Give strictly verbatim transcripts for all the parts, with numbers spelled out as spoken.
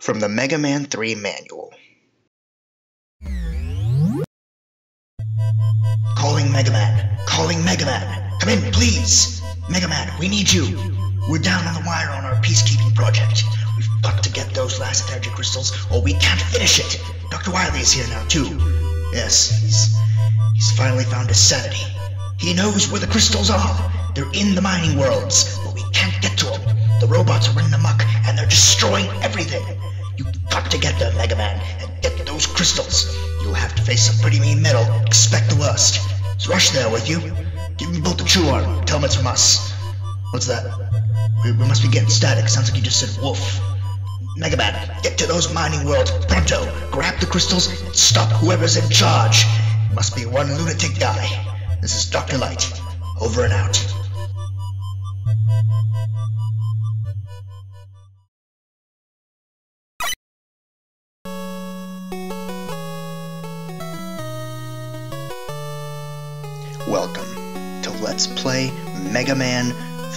from the Mega Man three manual. Calling Mega Man! Calling Mega Man! Come in, please! Mega Man, we need you! We're down on the wire on our peacekeeping project. We've got to get those last energy crystals, or we can't finish it! Doctor Wily is here now, too. Yes, he's... he's finally found his sanity. He knows where the crystals are! They're in the mining worlds, but we can't get to them. The robots are running amok, and they're destroying everything. You've got to get there, Mega Man, and get those crystals. You'll have to face some pretty mean metal. Expect the worst. Is Rush there with you? Give me both the chew on. Tell them it's from us. What's that? We, we must be getting static. Sounds like you just said wolf. Mega Man, get to those mining worlds pronto. Grab the crystals and stop whoever's in charge. It must be one lunatic guy. This is Doctor Light. Over and out. Welcome to Let's Play Mega Man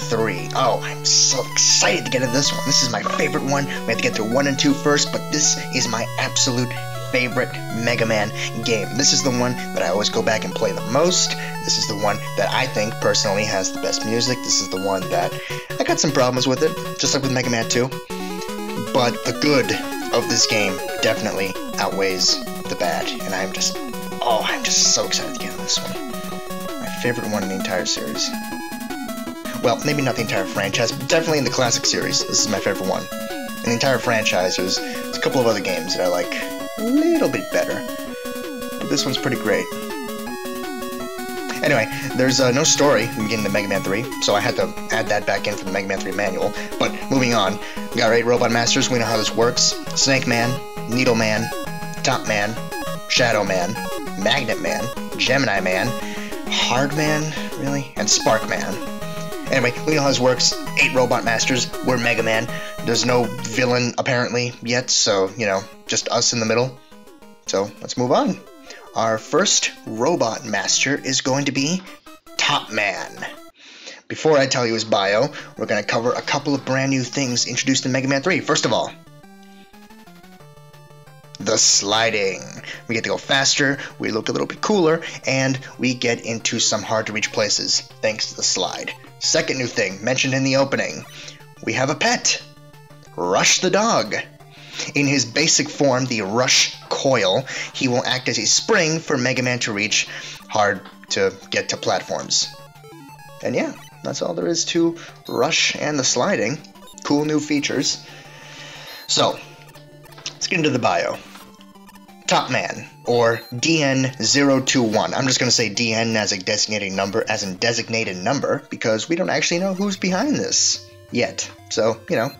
three. Oh, I'm so excited to get into this one. This is my favorite one. We have to get through one and two first, but this is my absolute favorite Mega Man game. This is the one that I always go back and play the most. This is the one that I think personally has the best music. This is the one that I got some problems with it, just like with Mega Man two. But the good of this game definitely outweighs the bad, and I'm just, oh, I'm just so excited to get into this one. Favorite one in the entire series. Well, maybe not the entire franchise, but definitely in the classic series, this is my favorite one. In the entire franchise, there's, there's a couple of other games that I like a little bit better, but this one's pretty great. Anyway, there's uh, no story in the beginning of Mega Man three, so I had to add that back in for the Mega Man three manual, but moving on. We got eight Robot Masters, we know how this works. Snake Man, Needle Man, Top Man, Shadow Man, Magnet Man, Gemini Man, Hard Man, really? And Spark Man. Anyway, we know how this works. Eight Robot Masters, we're Mega Man. There's no villain, apparently, yet, so, you know, just us in the middle. So, let's move on. Our first Robot Master is going to be Top Man. Before I tell you his bio, we're going to cover a couple of brand new things introduced in Mega Man three. First of all, the sliding. We get to go faster, we look a little bit cooler, and we get into some hard-to-reach places, thanks to the slide. Second new thing, mentioned in the opening, we have a pet, Rush the dog. In his basic form, the Rush Coil, he will act as a spring for Mega Man to reach hard-to-get-to platforms. And yeah, that's all there is to Rush and the sliding. Cool new features. So, let's get into the bio. Top Man, or D N zero two one. I'm just going to say D N as a designated number, as in designated number, because we don't actually know who's behind this yet. So, you know,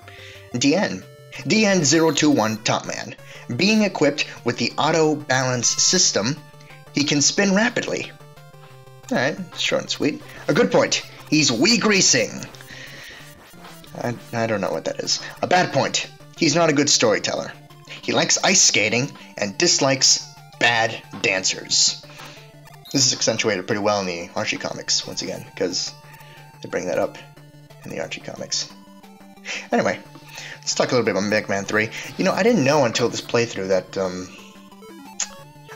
D N. D N zero two one Top Man. Being equipped with the auto balance system, he can spin rapidly. Alright, short and sweet. A good point. He's Wii greasing. I, I don't know what that is. A bad point. He's not a good storyteller. He likes ice skating and dislikes bad dancers. This is accentuated pretty well in the Archie Comics, once again, because they bring that up in the Archie Comics. Anyway, let's talk a little bit about Mega Man three. You know, I didn't know until this playthrough that, um...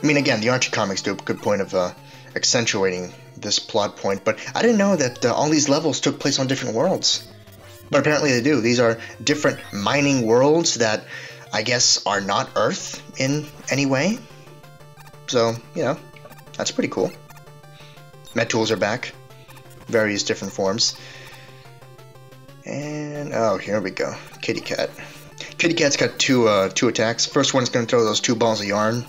I mean, again, the Archie Comics do a good point of uh, accentuating this plot point, but I didn't know that uh, all these levels took place on different worlds. But apparently they do. These are different mining worlds that I guess are not Earth in any way. So, you know, that's pretty cool. Met tools are back. Various different forms. And, oh, here we go. Kitty Cat. Kitty Cat's got two, uh, two attacks. First one's going to throw those two balls of yarn.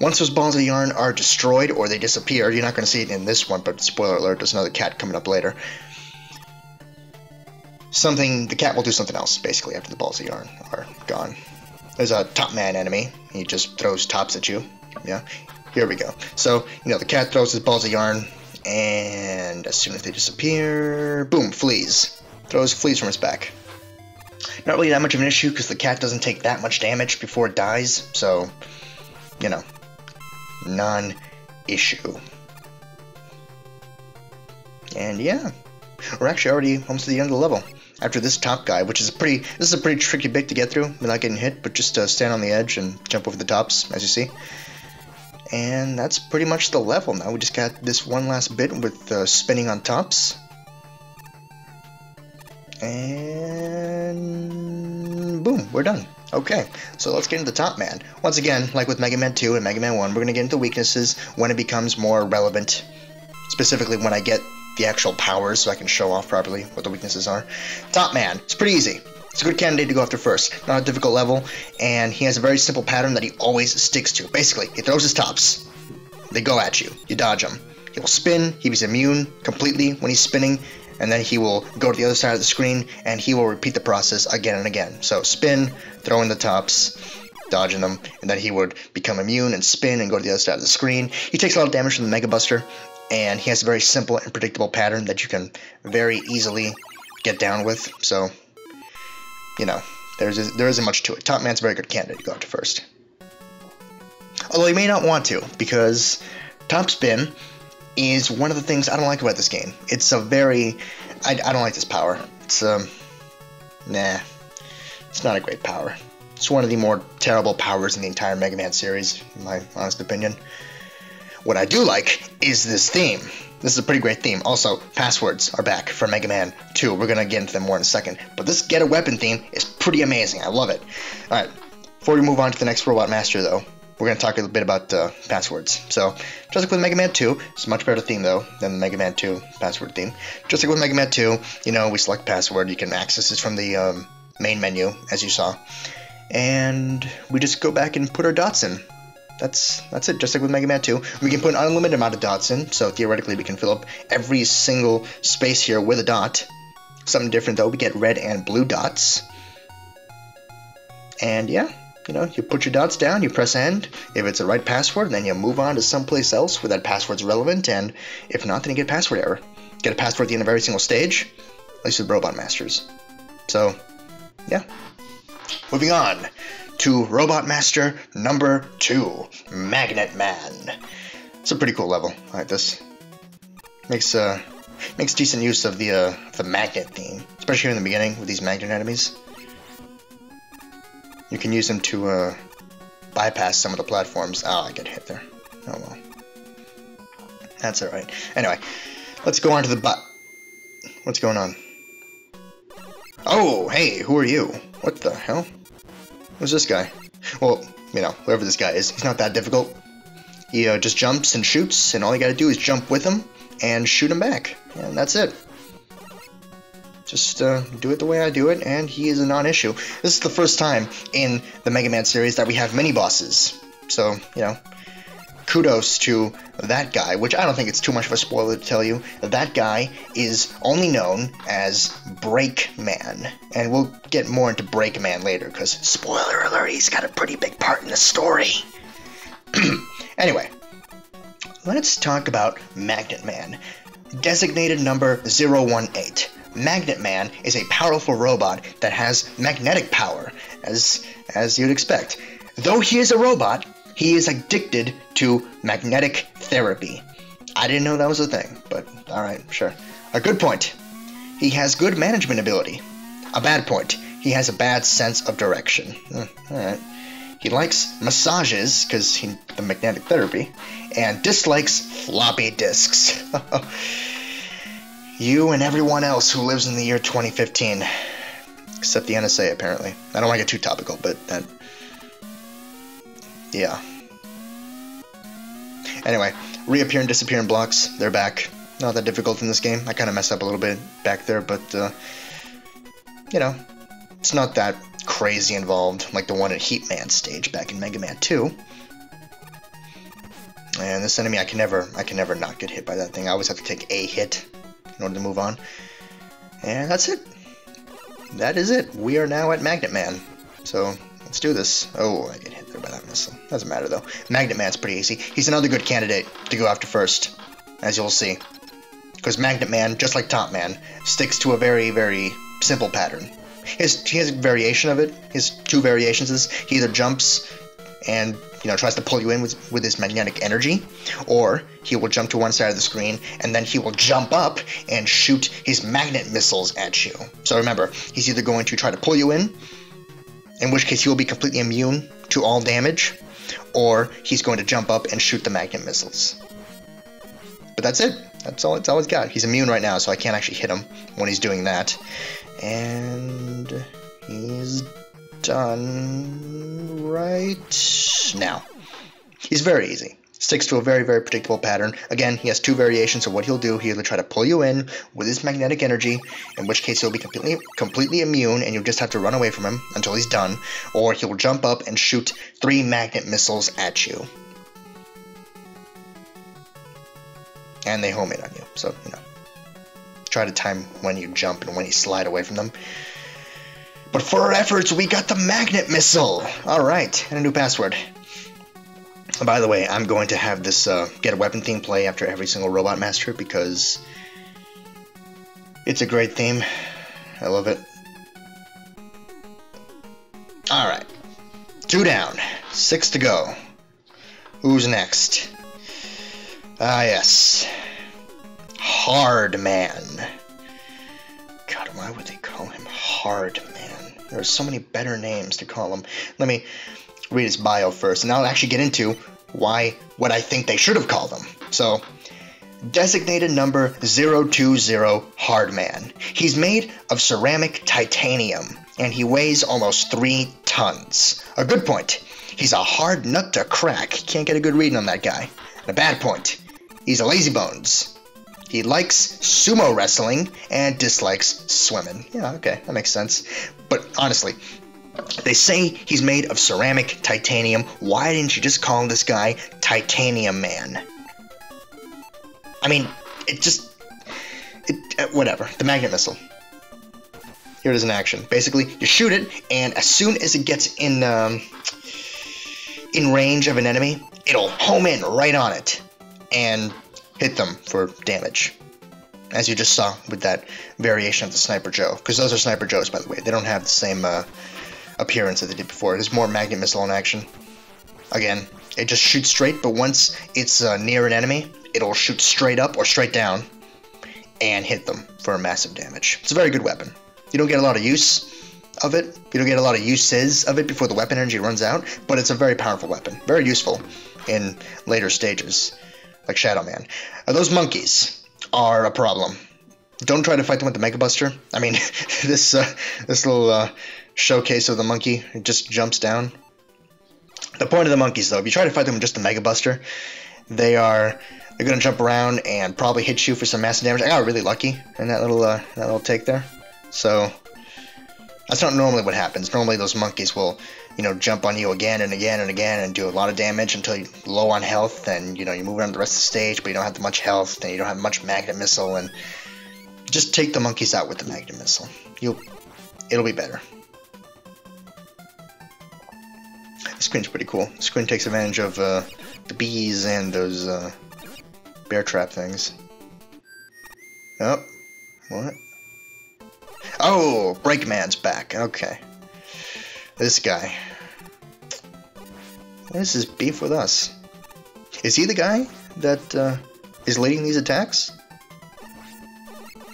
Once those balls of yarn are destroyed or they disappear, you're not going to see it in this one, but spoiler alert, there's another cat coming up later. Something, the cat will do something else, basically, after the balls of yarn are gone. There's a Top Man enemy. He just throws tops at you. Yeah, here we go. So, you know, the cat throws his balls of yarn, and as soon as they disappear, boom, fleas. Throws fleas from his back. Not really that much of an issue, because the cat doesn't take that much damage before it dies, so, you know, non-issue. And yeah, we're actually already almost to the end of the level. after this top guy, which is a pretty, this is a pretty tricky bit to get through without getting hit, but just uh, stand on the edge and jump over the tops, as you see. And that's pretty much the level. Now we just got this one last bit with uh, spinning on tops. And boom, we're done. Okay, so let's get into Top Man. Once again, like with Mega Man two and Mega Man one, we're going to get into weaknesses when it becomes more relevant. Specifically when I get the actual powers so I can show off properly what the weaknesses are. Top Man, it's pretty easy. It's a good candidate to go after first, not a difficult level, and he has a very simple pattern that he always sticks to. Basically, he throws his tops, they go at you, you dodge them. He will spin, he is immune completely when he's spinning, and then he will go to the other side of the screen, and he will repeat the process again and again. So spin, throwing the tops, dodging them, and then he would become immune and spin and go to the other side of the screen. He takes a lot of damage from the Mega Buster, and he has a very simple and predictable pattern that you can very easily get down with, so... You know, there's, there isn't much to it. Top Man's a very good candidate to go after first. Although you may not want to, because Top Spin is one of the things I don't like about this game. It's a very... I, I don't like this power. It's, um... Nah. It's not a great power. It's one of the more terrible powers in the entire Mega Man series, in my honest opinion. What I do like is this theme. This is a pretty great theme. Also, passwords are back for Mega Man two. We're going to get into them more in a second. But this Get a Weapon theme is pretty amazing. I love it. Alright, before we move on to the next Robot Master, though, we're going to talk a little bit about uh, passwords. So, just like with Mega Man two, it's a much better theme, though, than the Mega Man two password theme. Just like with Mega Man two, you know, we select password. You can access this from the um, main menu, as you saw. And we just go back and put our dots in. That's that's it, just like with Mega Man two. We can put an unlimited amount of dots in, so theoretically we can fill up every single space here with a dot. Something different though, we get red and blue dots. And yeah, you know, you put your dots down, you press end. If it's the right password, then you move on to someplace else where that password's relevant, and if not, then you get a password error. Get a password at the end of every single stage, at least with Robot Masters. So, yeah. Moving on to Robot Master number two, Magnet Man. It's a pretty cool level. I like this. Makes uh makes decent use of the uh the magnet theme, especially in the beginning with these magnet enemies. You can use them to uh bypass some of the platforms. Oh, I get hit there. Oh well. That's all right. Anyway, let's go on to the bot. What's going on? Oh, hey, who are you? What the hell? Who's this guy? Well, you know, whoever this guy is, he's not that difficult. He uh, just jumps and shoots, and all you gotta do is jump with him and shoot him back. And that's it. Just uh, do it the way I do it, and he is a non-issue. This is the first time in the Mega Man series that we have mini-bosses. So, you know, kudos to that guy, which I don't think it's too much of a spoiler to tell you. That guy is only known as Break Man, and we'll get more into Break Man later, because, spoiler alert, he's got a pretty big part in the story. Anyway, let's talk about Magnet Man, designated number zero one eight. Magnet Man is a powerful robot that has magnetic power, as, as you'd expect. Though he is a robot, he is addicted to magnetic therapy. I didn't know that was a thing, but alright, sure. A good point. He has good management ability. A bad point. He has a bad sense of direction. Mm, alright. He likes massages, because he the magnetic therapy, and dislikes floppy disks. You and everyone else who lives in the year twenty fifteen. Except the N S A, apparently. I don't want to get too topical, but that... Yeah. Anyway, reappear and disappear in blocks. They're back. Not that difficult in this game. I kind of messed up a little bit back there, but, uh, you know, it's not that crazy involved, like the one at Heat Man stage back in Mega Man two. And this enemy, I can never, I can never not get hit by that thing. I always have to take a hit in order to move on. And that's it. That is it. We are now at Magnet Man. So... Let's do this. Oh, I get hit there by that missile. Doesn't matter, though. Magnet Man's pretty easy. He's another good candidate to go after first, as you'll see. Because Magnet Man, just like Top Man, sticks to a very, very simple pattern. His, he has a variation of it. He has two variations of this. He either jumps and, you know, tries to pull you in with, with his magnetic energy, or he will jump to one side of the screen, and then he will jump up and shoot his magnet missiles at you. So remember, he's either going to try to pull you in, in which case he will be completely immune to all damage, or he's going to jump up and shoot the magnet missiles. But that's it. That's all, that's all he's got. He's immune right now, so I can't actually hit him when he's doing that. And he's done right now. He's very easy. Sticks to a very, very predictable pattern. Again, he has two variations of what he'll do. He'll try to pull you in with his magnetic energy, in which case he'll be completely completely immune and you'll just have to run away from him until he's done, or he'll jump up and shoot three magnet missiles at you. And they home in on you, so, you know, try to time when you jump and when you slide away from them. But for our efforts, we got the Magnet Missile! Alright, and a new password. By the way, I'm going to have this uh, Get a Weapon theme play after every single Robot Master, because it's a great theme. I love it. Alright. Two down. Six to go. Who's next? Ah, yes. Hard Man. God, why would they call him Hard Man? There are so many better names to call him. Let me read his bio first, and I'll actually get into why, what I think they should have called him. So, designated number zero two zero Hard Man. He's made of ceramic titanium, and he weighs almost three tons. A good point. He's a hard nut to crack. Can't get a good reading on that guy. And a bad point. He's a lazy bones. He likes sumo wrestling and dislikes swimming. Yeah, okay, that makes sense. But honestly, they say he's made of ceramic titanium. Why didn't you just call this guy Titanium Man? I mean, it just... it whatever. The Magnet Missile. Here it is in action. Basically, you shoot it, and as soon as it gets in, um, in range of an enemy, it'll home in right on it. And hit them for damage, as you just saw with that variation of the Sniper Joe. Because those are Sniper Joes, by the way. They don't have the same uh, appearance that they did before. There's more Magnet Missile in action. Again, it just shoots straight, but once it's uh, near an enemy, it'll shoot straight up or straight down and hit them for massive damage. It's a very good weapon. You don't get a lot of use of it. You don't get a lot of uses of it before the weapon energy runs out, but it's a very powerful weapon. Very useful in later stages. Like Shadow Man. Uh, those monkeys are a problem. Don't try to fight them with the Mega Buster. I mean, this uh, this little uh, showcase of the monkey, it just jumps down. The point of the monkeys, though, if you try to fight them with just the Mega Buster, they are they're gonna jump around and probably hit you for some massive damage. I got really lucky in that little uh, that little take there. So that's not normally what happens. Normally those monkeys will, you know, jump on you again and again and again and do a lot of damage until you're low on health, and, you know, you move on to the rest of the stage, but you don't have much health, and you don't have much Magnet Missile, and just take the monkeys out with the Magnet Missile. You'll, it'll be better. The screen's pretty cool. The screen takes advantage of uh, the bees and those uh, bear trap things. Oh, what? Oh, Break Man's back. Okay. This guy. What is his beef with us? Is he the guy that uh, is leading these attacks?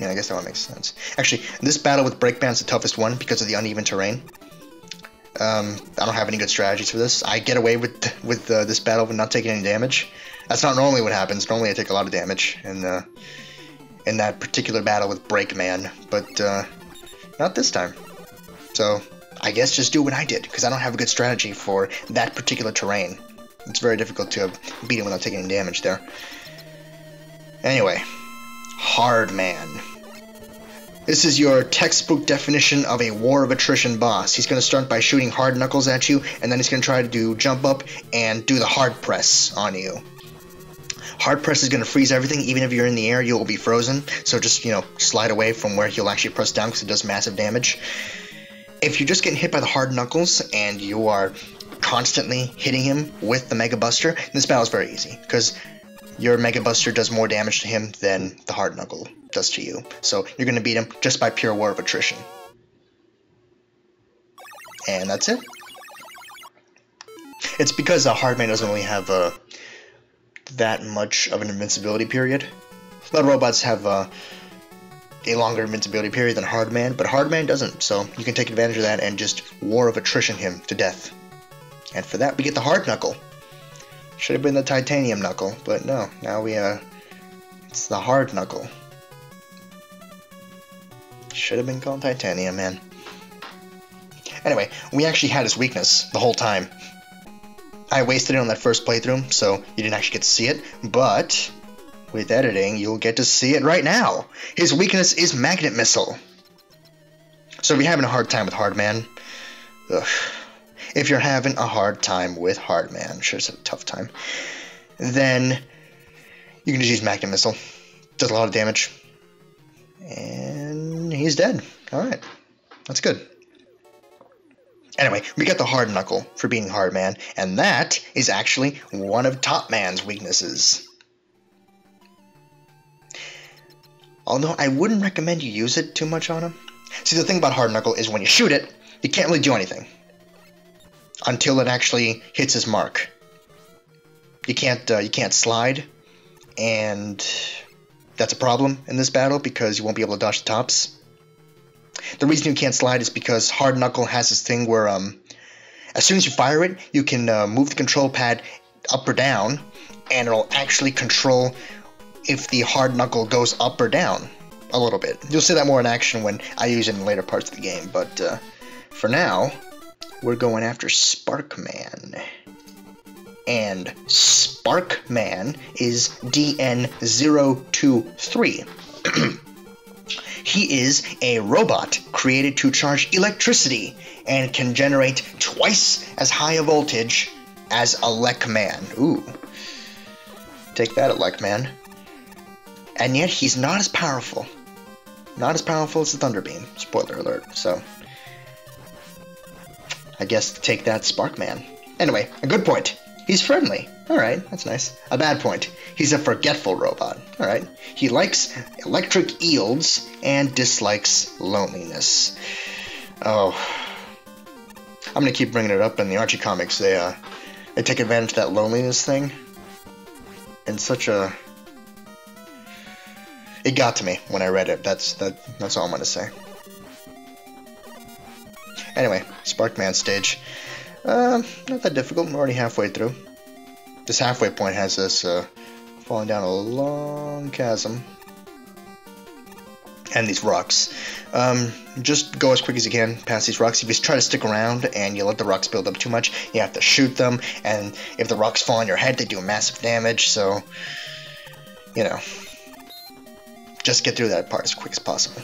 Yeah, I guess that one makes sense. Actually, this battle with Break Man's the toughest one because of the uneven terrain. Um, I don't have any good strategies for this. I get away with with uh, this battle but not taking any damage. That's not normally what happens. Normally I take a lot of damage in, uh, in that particular battle with Break Man, but uh, not this time. So I guess just do what I did, because I don't have a good strategy for that particular terrain. It's very difficult to beat him without taking any damage there. Anyway, Hard Man. This is your textbook definition of a war of attrition boss. He's going to start by shooting hard knuckles at you, and then he's going to try to jump up and do the hard press on you. Hard press is going to freeze everything. Even if you're in the air, you will be frozen. So just, you know, slide away from where he'll actually press down, because it does massive damage. If you're just getting hit by the hard knuckles and you are constantly hitting him with the Mega Buster, this battle is very easy because your Mega Buster does more damage to him than the hard knuckle does to you. So you're going to beat him just by pure war of attrition. And that's it. It's because uh, Hard Man doesn't really have uh, that much of an invincibility period. A lot of robots have uh, a longer invincibility period than Hard Man, but Hard Man doesn't, so you can take advantage of that and just war of attrition him to death. And for that, we get the Hard Knuckle. Should have been the Titanium Knuckle, but no, now we, uh, it's the Hard Knuckle. Should have been called Titanium Man. Anyway, we actually had his weakness the whole time. I wasted it on that first playthrough, so you didn't actually get to see it, but with editing, you'll get to see it right now. His weakness is Magnet Missile. So if you're having a hard time with Hard Man, ugh. If you're having a hard time with Hard Man, I'm sure it's a tough time, then you can just use Magnet Missile. Does a lot of damage. And he's dead. Alright. That's good. Anyway, we got the Hard Knuckle for being Hard Man, and that is actually one of Top Man's weaknesses. Although I wouldn't recommend you use it too much on him. See, the thing about Hard Knuckle is when you shoot it, you can't really do anything. Until it actually hits his mark. You can't, uh, you can't slide, and that's a problem in this battle because you won't be able to dodge the tops. The reason you can't slide is because Hard Knuckle has this thing where um, as soon as you fire it, you can uh, move the control pad up or down, and it'll actually control if the Hard Knuckle goes up or down a little bit. You'll see that more in action when I use it in later parts of the game, but uh, for now, we're going after Spark Man. And Spark Man is D N zero two three. He is a robot created to charge electricity and can generate twice as high a voltage as Elecman. Ooh. Take that, Elecman. And yet he's not as powerful. Not as powerful as the Thunderbeam. Spoiler alert. So I guess take that, Spark Man. Anyway, a good point. He's friendly. Alright, that's nice. A bad point. He's a forgetful robot. Alright. He likes electric eels and dislikes loneliness. Oh. I'm gonna keep bringing it up in the Archie Comics. They, uh, they take advantage of that loneliness thing. In such a... It got to me when I read it. That's, that, that's all I'm gonna say. Anyway, Spark Man stage. Uh, not that difficult. We're already halfway through. This halfway point has us uh, falling down a long chasm. And these rocks. Um, just go as quick as you can past these rocks. If you try to stick around and you let the rocks build up too much, you have to shoot them. And if the rocks fall on your head, they do massive damage. So, you know, just get through that part as quick as possible.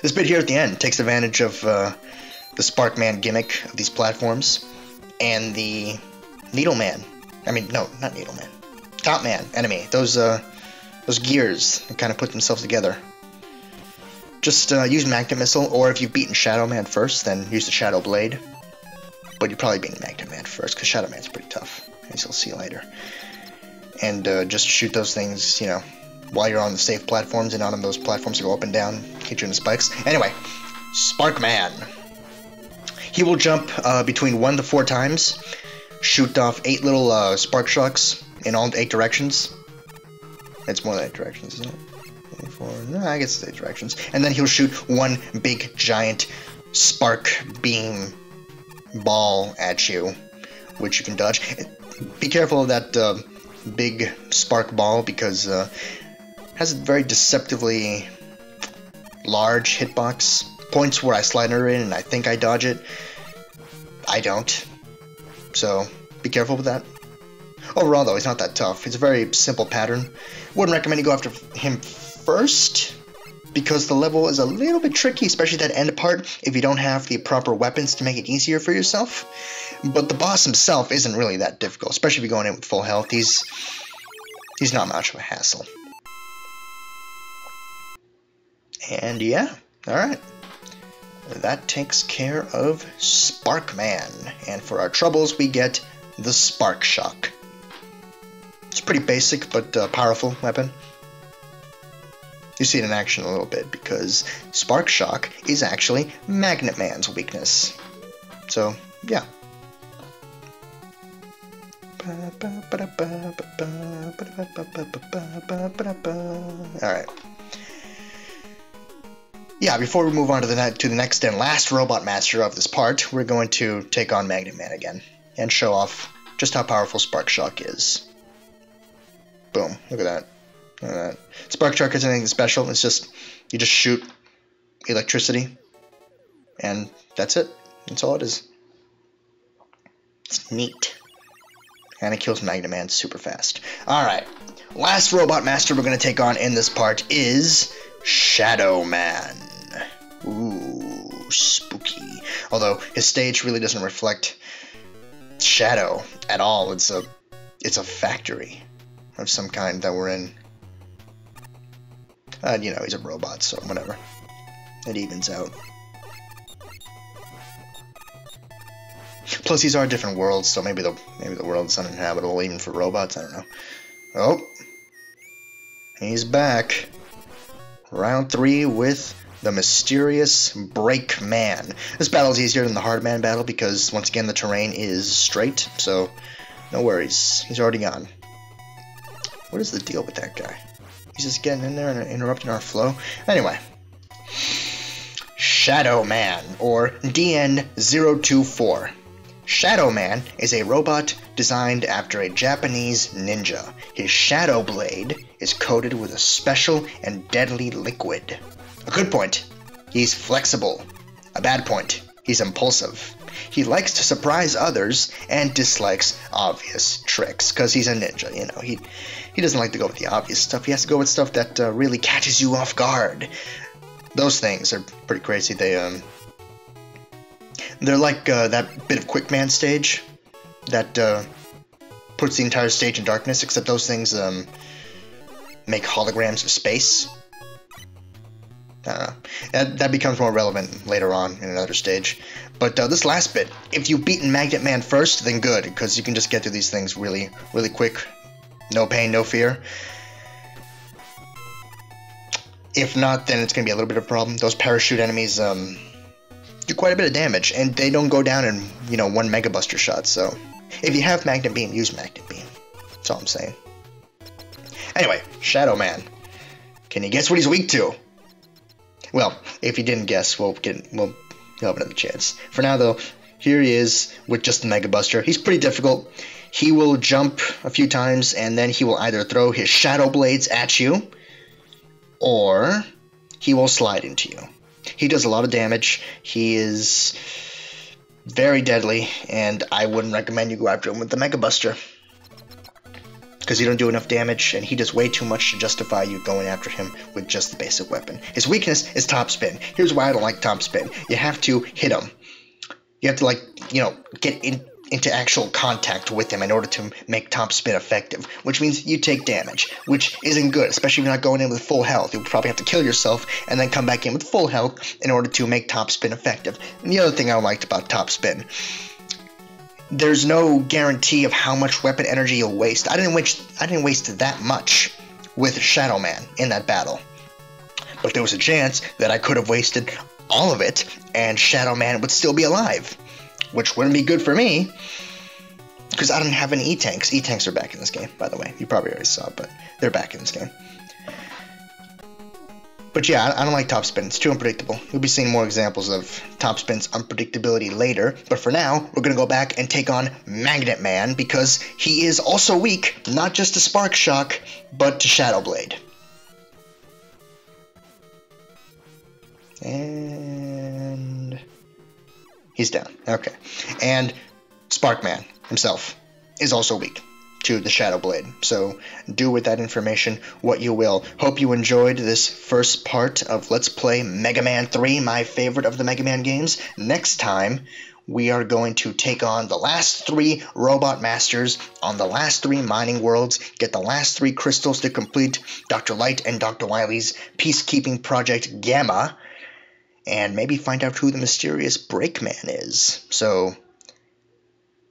This bit here at the end takes advantage of uh, the Spark Man gimmick of these platforms, and the Needle Man. I mean, no, not Needle Man. Top Man, enemy. Those uh, those gears that kind of put themselves together. Just uh, use Magnet Missile, or if you've beaten Shadow Man first, then use the Shadow Blade. But you're probably beating Magnet Man first, because Shadow Man's pretty tough, as you'll see later. And uh, just shoot those things, you know, while you're on the safe platforms and not on those platforms that go up and down, hit you in the spikes. Anyway, Spark Man. He will jump uh, between one to four times, shoot off eight little uh, Spark Shocks in all eight directions. It's more than eight directions, isn't it? Eight, four, no, I guess it's eight directions. And then he'll shoot one big, giant Spark Beam ball at you, which you can dodge. Be careful of that uh, big Spark ball, because... Uh, has a very deceptively large hitbox. Points where I slide her in and I think I dodge it. I don't. So, be careful with that. Overall, though, he's not that tough. It's a very simple pattern. Wouldn't recommend you go after him first, because the level is a little bit tricky, especially that end part, if you don't have the proper weapons to make it easier for yourself. But the boss himself isn't really that difficult, especially if you're going in with full health. He's, he's not much of a hassle. And yeah, alright. That takes care of Spark Man. And for our troubles, we get the Spark Shock. It's a pretty basic but uh, powerful weapon. You see it in action a little bit because Spark Shock is actually Magnet Man's weakness. So, yeah. Alright. Yeah, before we move on to the, to the next and last Robot Master of this part, we're going to take on Magnet Man again and show off just how powerful Spark Shock is. Boom. Look at that. Look at that. Spark Shock isn't anything special. It's just, you just shoot electricity, and that's it. That's all it is. It's neat. And it kills Magnet Man super fast. Alright. Last Robot Master we're going to take on in this part is Shadow Man. Ooh, spooky. Although, his stage really doesn't reflect shadow at all. It's a, it's a factory of some kind that we're in. Uh, you know, he's a robot, so whatever. It evens out. Plus, these are different worlds, so maybe the maybe the world's uninhabitable even for robots. I don't know. Oh, he's back. Round three with the mysterious Break Man. This battle is easier than the Hard Man battle because once again the terrain is straight, so no worries. He's already gone. What is the deal with that guy? He's just getting in there and interrupting our flow. Anyway. Shadow Man, or D N zero two four. Shadow Man is a robot designed after a Japanese ninja. His Shadow Blade is coated with a special and deadly liquid. A good point, he's flexible. A bad point, he's impulsive. He likes to surprise others and dislikes obvious tricks, because he's a ninja, you know. He, he doesn't like to go with the obvious stuff. He has to go with stuff that uh, really catches you off guard. Those things are pretty crazy. They, um... They're like uh, that bit of Quick Man stage that uh, puts the entire stage in darkness, except those things um, make holograms of space. I don't know. That, that becomes more relevant later on in another stage. But uh, this last bit, if you've beaten Magnet Man first, then good, because you can just get through these things really, really quick. No pain, no fear. If not, then it's going to be a little bit of a problem. Those parachute enemies, um... do quite a bit of damage, and they don't go down in, you know, one Mega Buster shot, so... If you have Magnet Beam, use Magnet Beam. That's all I'm saying. Anyway, Shadow Man. Can you guess what he's weak to? Well, if you didn't guess, we'll get... we'll have another chance. For now, though, here he is with just the Mega Buster. He's pretty difficult. He will jump a few times, and then he will either throw his Shadow Blades at you, or he will slide into you. He does a lot of damage, he is very deadly, and I wouldn't recommend you go after him with the Mega Buster. Because you don't do enough damage, and he does way too much to justify you going after him with just the basic weapon. His weakness is Top Spin. Here's why I don't like Top Spin. You have to hit him. You have to, like, you know, get in, into actual contact with him in order to make Top Spin effective, which means you take damage, which isn't good, especially if you're not going in with full health. You'll probably have to kill yourself and then come back in with full health in order to make Top Spin effective. And the other thing I liked about Top Spin, there's no guarantee of how much weapon energy you'll waste. I didn't waste, I didn't waste that much with Shadow Man in that battle, but there was a chance that I could have wasted all of it and Shadow Man would still be alive. Which wouldn't be good for me, because I don't have any E-Tanks. E-Tanks are back in this game, by the way. You probably already saw it, but they're back in this game. But yeah, I don't like Top Spin. It's too unpredictable. You'll be seeing more examples of Top Spin's unpredictability later, but for now, we're going to go back and take on Magnet Man, because he is also weak, not just to Spark Shock, but to Shadow Blade. And... he's down. Okay. And Spark Man himself is also weak to the Shadow Blade. So do with that information what you will. Hope you enjoyed this first part of Let's Play Mega Man three, my favorite of the Mega Man games. Next time, we are going to take on the last three Robot Masters on the last three mining worlds, get the last three crystals to complete Doctor Light and Doctor Wily's peacekeeping project Gamma, and maybe find out who the mysterious Break Man is. So,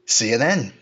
see you then.